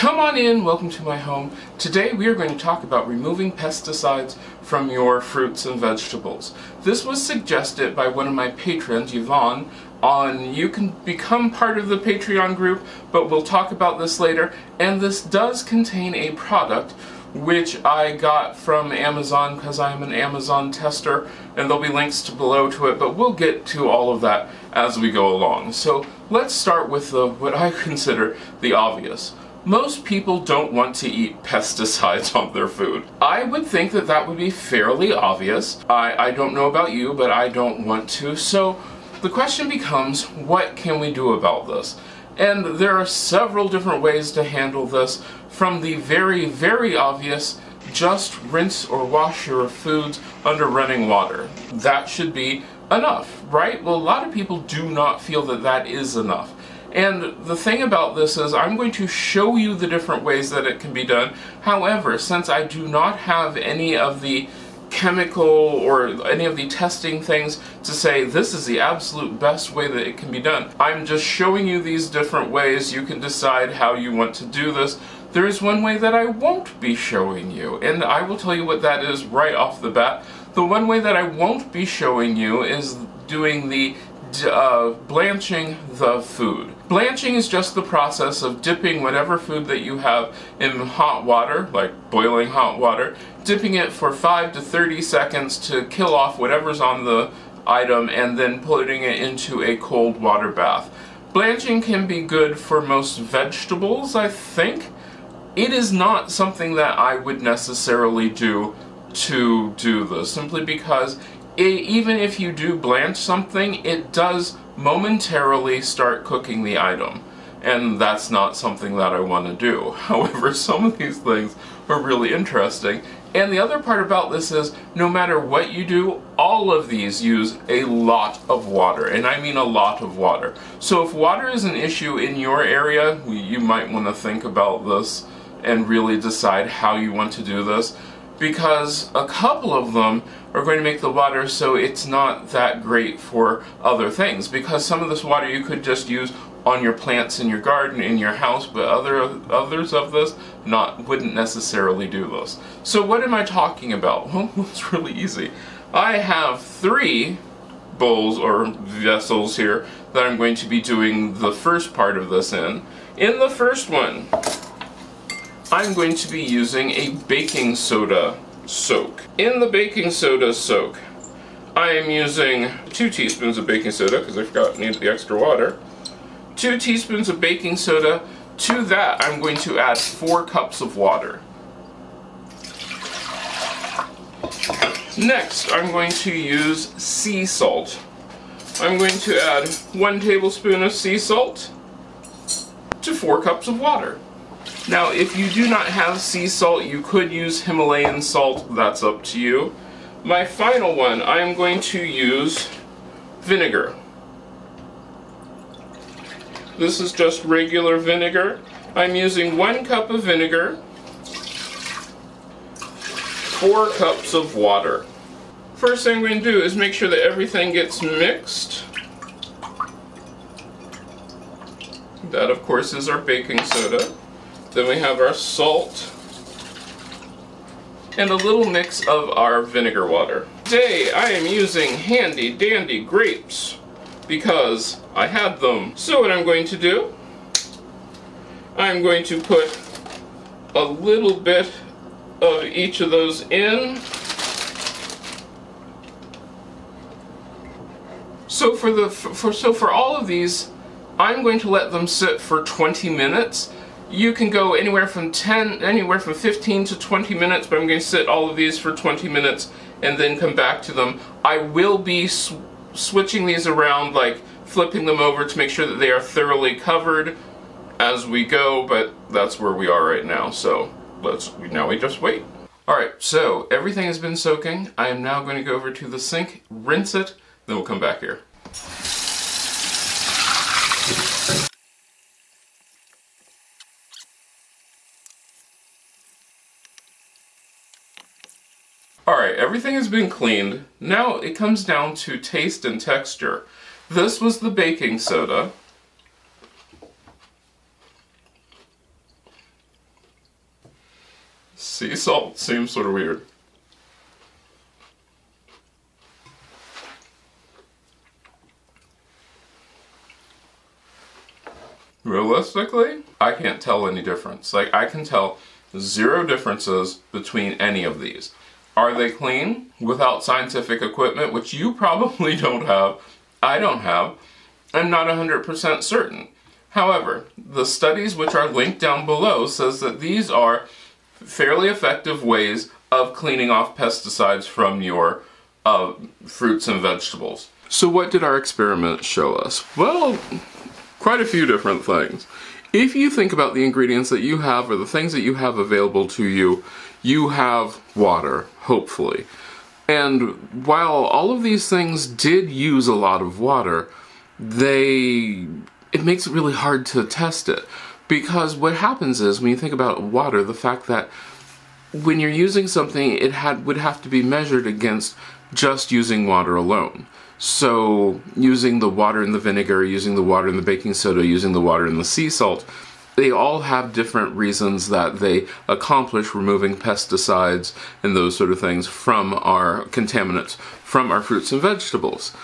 Come on in, welcome to my home. Today we are going to talk about removing pesticides from your fruits and vegetables. This was suggested by one of my patrons, Yvonne, on you can become part of the Patreon group, but we'll talk about this later. And this does contain a product which I got from Amazon because I'm an Amazon tester, and there'll be links below to it, but we'll get to all of that as we go along. So let's start with what I consider the obvious. Most people don't want to eat pesticides on their food. I would think that that would be fairly obvious. I don't know about you, but I don't want to. So the question becomes, what can we do about this? And there are several different ways to handle this, from the very, very obvious, just rinse or wash your foods under running water. That should be enough, right? Well, a lot of people do not feel that that is enough. And the thing about this is I'm going to show you the different ways that it can be done. However, since I do not have any of the chemical or any of the testing things to say this is the absolute best way that it can be done, I'm just showing you these different ways. You can decide how you want to do this. There is one way that I won't be showing you, and I will tell you what that is right off the bat. The one way that I won't be showing you is doing the blanching the food. Blanching is just the process of dipping whatever food that you have in hot water, like boiling hot water, dipping it for 5 to 30 seconds to kill off whatever's on the item, and then putting it into a cold water bath. Blanching can be good for most vegetables, I think. It is not something that I would necessarily do to do this, simply because even if you do blanch something, it does momentarily start cooking the item, and that's not something that I want to do. However, some of these things are really interesting, and the other part about this is no matter what you do, all of these use a lot of water, and I mean a lot of water. So if water is an issue in your area, you might want to think about this and really decide how you want to do this, because a couple of them are going to make the water so it's not that great for other things, because some of this water you could just use on your plants in your garden, in your house, but others of this wouldn't necessarily do this. So what am I talking about? Well, it's really easy. I have 3 bowls or vessels here that I'm going to be doing the first part of this in. In the first one, I'm going to be using a baking soda soak. In the baking soda soak, I am using 2 teaspoons of baking soda, because I forgot I needed the extra water. 2 teaspoons of baking soda. To that, I'm going to add 4 cups of water. Next, I'm going to use sea salt. I'm going to add 1 tablespoon of sea salt to 4 cups of water. Now, if you do not have sea salt, you could use Himalayan salt. That's up to you. My final one, I am going to use vinegar. This is just regular vinegar. I'm using 1 cup of vinegar, 4 cups of water. First thing I'm going to do is make sure that everything gets mixed. That, of course, is our baking soda. Then we have our salt and a little mix of our vinegar water. Today I am using handy dandy grapes because I had them. So what I'm going to do, I'm going to put a little bit of each of those in. So for all of these, I'm going to let them sit for 20 minutes. You can go anywhere from 15 to 20 minutes, but I'm going to sit all of these for 20 minutes and then come back to them. I will be switching these around, like flipping them over to make sure that they are thoroughly covered as we go, but that's where we are right now. So now we just wait. Alright, so everything has been soaking. I am now going to go over to the sink, rinse it, then we'll come back here. Alright, everything has been cleaned. Now it comes down to taste and texture. This was the baking soda. Sea salt seems sort of weird. Realistically, I can't tell any difference. Like, I can tell zero differences between any of these. Are they clean? Without scientific equipment, which you probably don't have, I don't have, I'm not 100% certain. However, the studies which are linked down below says that these are fairly effective ways of cleaning off pesticides from your fruits and vegetables. So what did our experiment show us? Well, quite a few different things. If you think about the ingredients that you have or the things that you have available to you, you have water, hopefully. And while all of these things did use a lot of water, it makes it really hard to test it. Because what happens is, when you think about water, the fact that when you're using something, it would have to be measured against just using water alone. So using the water in the vinegar, using the water in the baking soda, using the water in the sea salt, they all have different reasons that they accomplish removing pesticides and those sort of things from our contaminants, from our fruits and vegetables.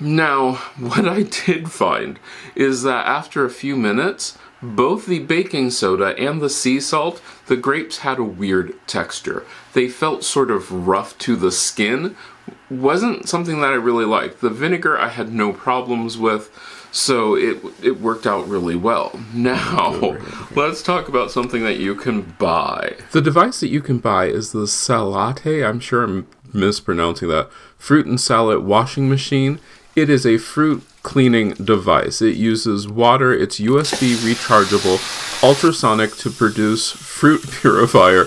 Now, what I did find is that after a few minutes, both the baking soda and the sea salt, the grapes had a weird texture. They felt sort of rough to the skin. Wasn't something that I really liked. The vinegar I had no problems with, so it worked out really well. Now, let's talk about something that you can buy. The device that you can buy is the Salati, I'm sure I'm mispronouncing that, Fruit and Salad Washing Machine. It is a fruit cleaning device. It uses water, it's USB rechargeable, ultrasonic to produce fruit purifier,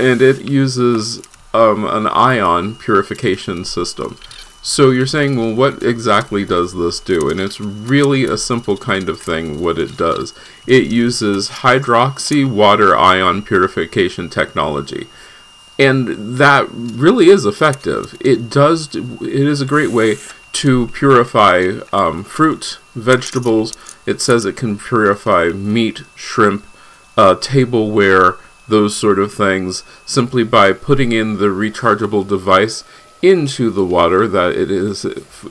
and it uses an ion purification system. So you're saying, well, what exactly does this do? And it's really a simple kind of thing what it does. It uses hydroxy water ion purification technology. And that really is effective. It is a great way to purify fruit, vegetables. It says it can purify meat, shrimp, tableware, those sort of things, simply by putting in the rechargeable device into the water that it is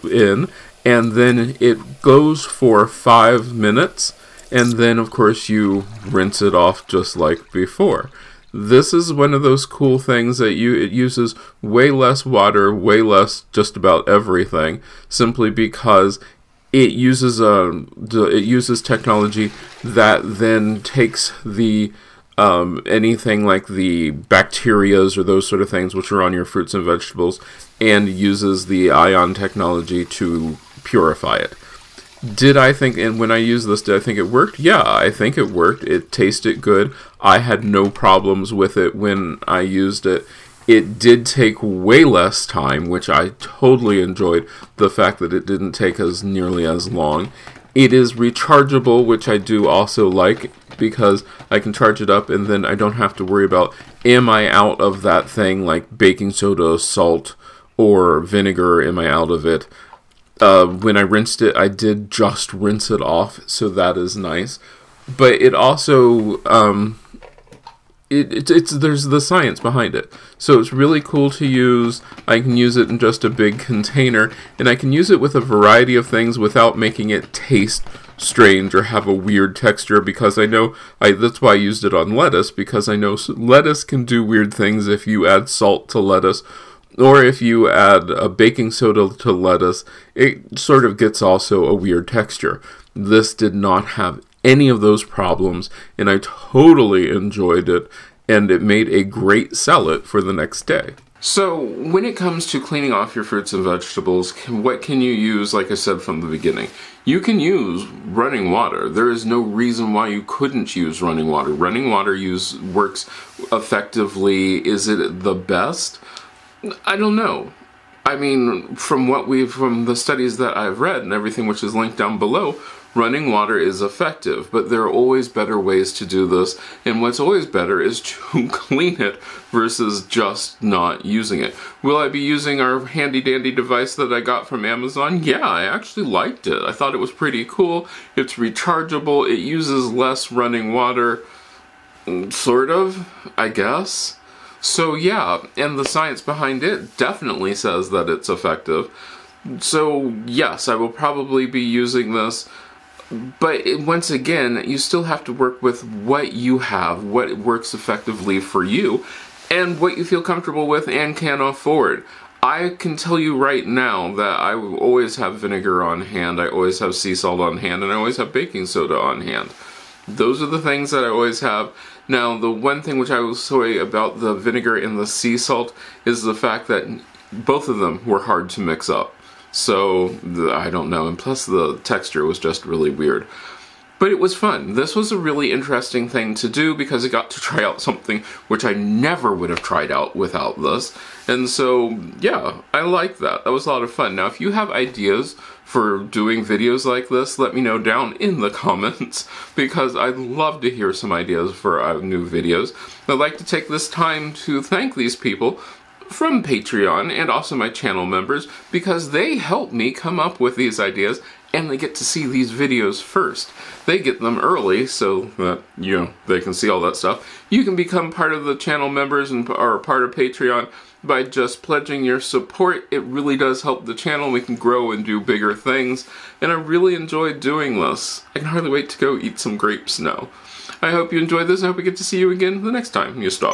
in, and then it goes for 5 minutes, and then of course you rinse it off just like before. This is one of those cool things that it uses way less water, way less just about everything, simply because it uses technology that then takes the anything like the bacterias or those sort of things which are on your fruits and vegetables, and uses the ion technology to purify it. Did I think, and when I used this, did I think it worked? Yeah, I think it worked. It tasted good. I had no problems with it when I used it. It did take way less time, which I totally enjoyed, the fact that it didn't take as nearly as long. It is rechargeable, which I do also like, because I can charge it up and then I don't have to worry about, am I out of that thing like baking soda, salt, or vinegar, am I out of it? When I rinsed it, I did just rinse it off, so that is nice. But it also, there's the science behind it. So it's really cool to use. I can use it in just a big container, and I can use it with a variety of things without making it taste strange or have a weird texture, because that's why I used it on lettuce, because I know lettuce can do weird things if you add salt to lettuce, or if you add a baking soda to lettuce, it sort of gets also a weird texture. This did not have any of those problems, and I totally enjoyed it, and it made a great salad for the next day. So when it comes to cleaning off your fruits and vegetables, what can you use? Like I said from the beginning, you can use running water. There is no reason why you couldn't use running water. Running water works effectively. Is it the best? I don't know. I mean, from the studies that I've read and everything which is linked down below, running water is effective, but there are always better ways to do this, and what's always better is to clean it versus just not using it. Will I be using our handy-dandy device that I got from Amazon? Yeah, I actually liked it. I thought it was pretty cool. It's rechargeable. It uses less running water. Sort of, I guess. So yeah, and the science behind it definitely says that it's effective. So yes, I will probably be using this, but once again, you still have to work with what you have, what works effectively for you, and what you feel comfortable with and can afford. I can tell you right now that I always have vinegar on hand, I always have sea salt on hand, and I always have baking soda on hand. Those are the things that I always have. Now, the one thing which I will say about the vinegar and the sea salt is the fact that both of them were hard to mix up. So, I don't know, and plus the texture was just really weird. But it was fun. This was a really interesting thing to do because I got to try out something which I never would have tried out without this. And so, yeah, I like that. That was a lot of fun. Now, if you have ideas for doing videos like this, let me know down in the comments because I'd love to hear some ideas for new videos. I'd like to take this time to thank these people from Patreon and also my channel members because they help me come up with these ideas and they get to see these videos first. They get them early so that, you know, they can see all that stuff. You can become part of the channel members and are part of Patreon by just pledging your support. It really does help the channel. We can grow and do bigger things, and I really enjoy doing this. I can hardly wait to go eat some grapes now. I hope you enjoyed this. I hope we get to see you again the next time you stop.